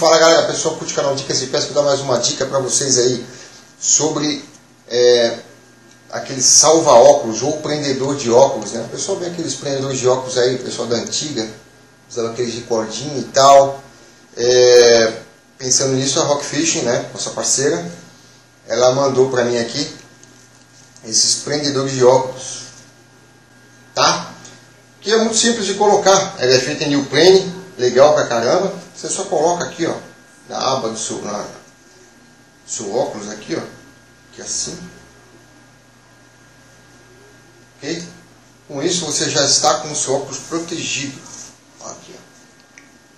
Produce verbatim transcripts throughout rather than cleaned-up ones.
Fala galera, pessoal, curte o canal Dicas e Pescas, vou dar mais uma dica para vocês aí sobre é, aquele salva óculos ou prendedor de óculos, né? O pessoal vê aqueles prendedores de óculos aí, o pessoal da antiga usava aqueles de cordinha e tal. É, pensando nisso, a Rock Fishing, né, nossa parceira, ela mandou para mim aqui esses prendedores de óculos, tá? Que é muito simples de colocar. Ela é feita em New Plane, legal pra caramba. Você só coloca aqui, ó, na aba do seu, na, seu óculos aqui, ó, que assim, ok? Com isso você já está com o seu óculos protegido, aqui,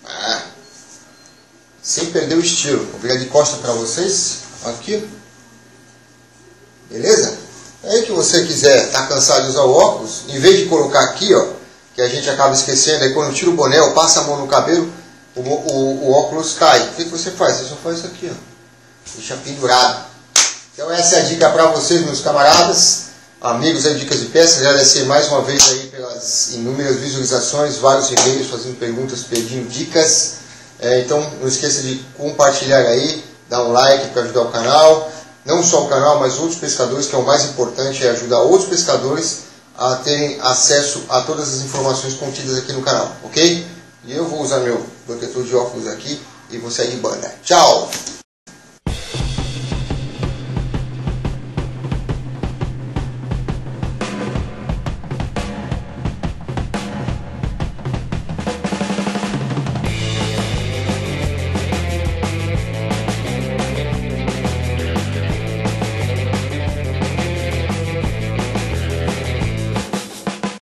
ó, ah, sem perder o estilo. Vou virar de costa para vocês, aqui, beleza? Aí que você quiser, tá cansado de usar o óculos, em vez de colocar aqui, ó, que a gente acaba esquecendo, aí quando tira o boné, ou passa a mão no cabelo, O, o, o óculos cai. O que você faz? Você só faz isso aqui, ó. Deixa pendurado. Então essa é a dica para vocês, meus camaradas, amigos aí de Dicas e Pescas. Agradecer mais uma vez aí pelas inúmeras visualizações, vários e-mails fazendo perguntas, pedindo dicas. É, então não esqueça de compartilhar aí, dar um like para ajudar o canal. Não só o canal, mas outros pescadores, que é o mais importante, é ajudar outros pescadores a terem acesso a todas as informações contidas aqui no canal, ok? E eu vou usar meu protetor de óculos aqui e vou sair de banda. Tchau!